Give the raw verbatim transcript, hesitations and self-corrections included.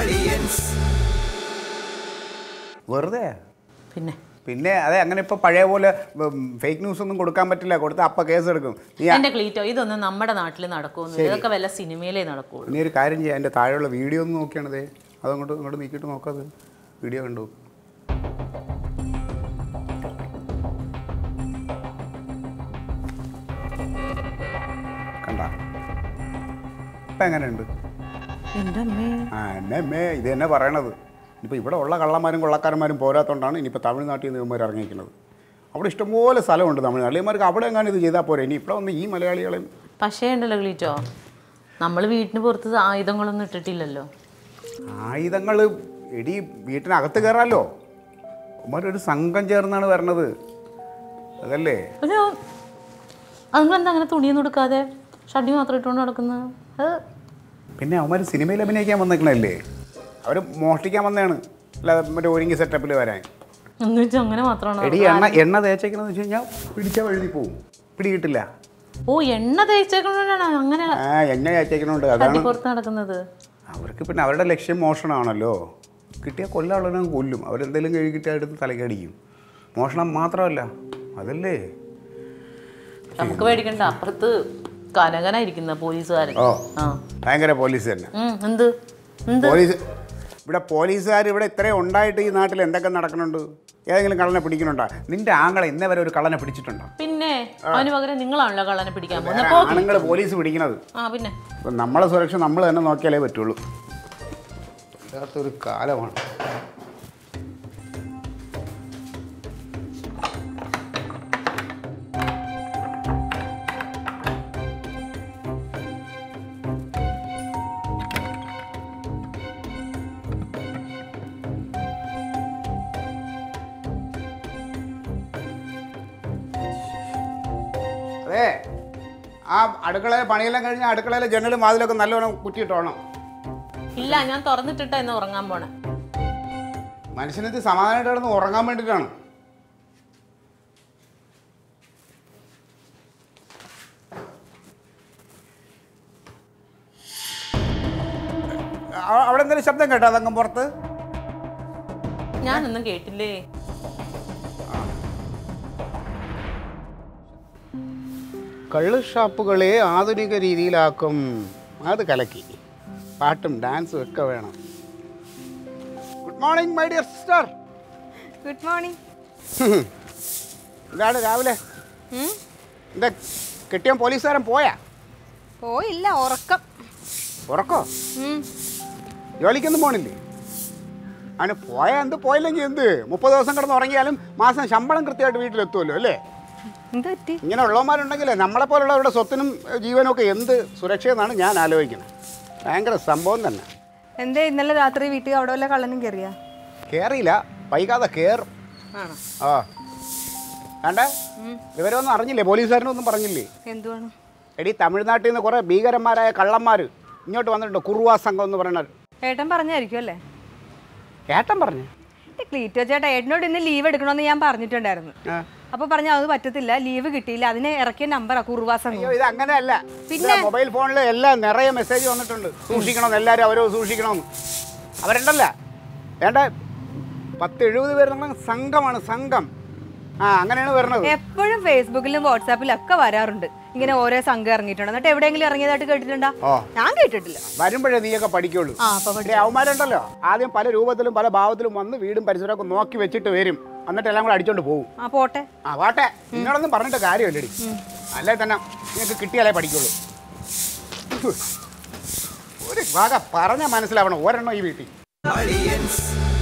audience. വെറുതെ പിന്നെ പിന്നെ അതെ അങ്ങനെ ഇപ്പോ പഴയ പോലെ ഫേക്ക് ന്യൂസ് ഒന്നും കൊടുക്കാൻ പറ്റില്ല കൊടുത്ത അപ്പ കേസ് എടുക്കും എൻ്റെ ക്ലീറ്റോ ഇതൊന്നും നമ്മുടെ നാട്ടിൽ നടക്കുന്നില്ല ഇതൊക്കെ വല്ല സിനിമയിലേ നടക്കൂ നീ ഒരു കാര്യം ചെയ്യ എൻ്റെ താഴെയുള്ള വീഡിയോ ഒന്ന് നോക്കിയാണേ അത് അങ്ങോട്ട് അങ്ങോട്ട് നീക്കിട്ട് നോക്കാതെ വീഡിയോ കണ്ടോ കണ്ടാ ഇപ്പോ എങ്ങനെ ഉണ്ട് എൻ്റെ അമ്മേ ആ അമ്മേ ഇത് എന്നെ പറയണത് If you have a lot of people who are in the Tamil Nadu, you can't get a lot of people who are in the Tamil Nadu. You can't get a lot of people who are in the Tamil Nadu. You can't get a lot of people who are in the Tamil I was like, I'm going to set up a little bit. I'm going to set up a little bit. I'm going to set up But police are very undied in that and they can not do. Young Kalana Pudicunda. Ninda Angle never would Kalana Pudicunda. Pinne, I never got an English on Lagalana Pudicam. I'm going to police would ignore. Ah, Pinne. The number of selection number and not caliber to look. That's the car I want. Article, Panila, article, a general mother of Nalona put it on. Ilana Torna Tita and Orangambona. Mansion is the Samana and Orangamentigan. Out of the subject at the comporter? Nan and the gate lay. Color shopugale, Adunigari Lacum, Ada Kalaki. Partum dance with Kavana. Good morning, my dear sister. Good morning. That is Avila. Hmm? The Kitian police are in Poya. Poilla or a cup. Orco? Hmm. Jolly in the morning. And a Poya and the Poiling in the Muposan Orangalam, Mass and Shambaran Kritia to eat the Tulu. You know, Loma and Nagel, Namapora, Sotinum, even okay in the Surection and Yan Alogan. Anger Sambon. And they never attribute out of La Calangaria. Carilla, Paiga the care. Ah, and they were on Argil, police are not the Parangili. Endon. Edit Tamil Nadu in the Kora, bigger Mara, Kalamari, not one of the Kurua sang on the runner. Catambarna, Catambarna. Technically, Tajet, I had not in the lever to go on the Amparnitan. If you don't have to leave, you can get a number of curves. No, that's not it. There's a mobile phone, there's a message on the phone. Sushi, everyone is sushi. That's not it. That's not it. ten seventy sangam is sangam. That's not it. Every Facebook and WhatsApp is there. You can get a sangar. You can get a sangar. I can't get it. I can't get it. I can't get it. I I'm not allowed to go. A potter. A water. None of the parent are carried. I let them make a kitty like a particular. What is Vaga Parana Manislavana? What an audience.